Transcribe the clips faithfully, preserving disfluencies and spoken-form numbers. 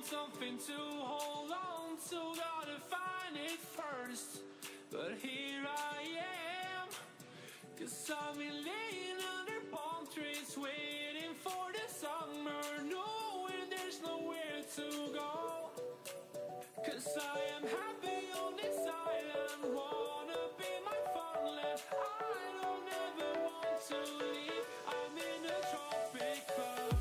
Something to hold on to, gotta find it first. But here I am, 'cause I've been laying under palm trees, waiting for the summer, knowing there's nowhere to go. 'Cause I am happy on this island, wanna be my fun land. I don't ever want to leave. I'm in a tropic club.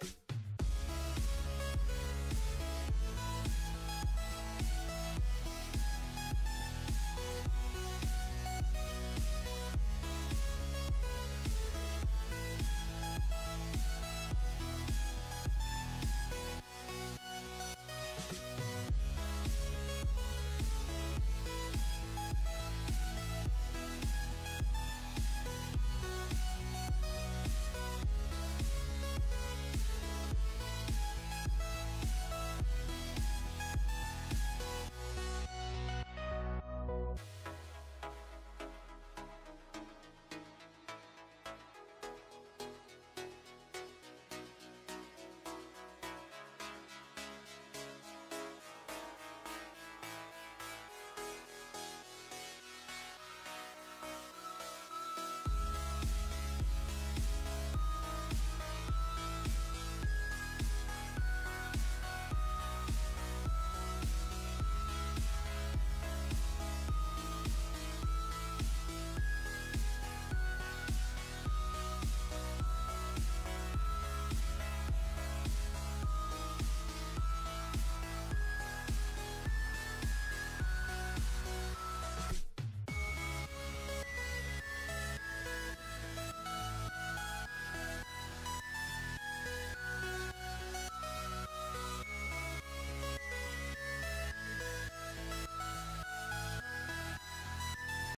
You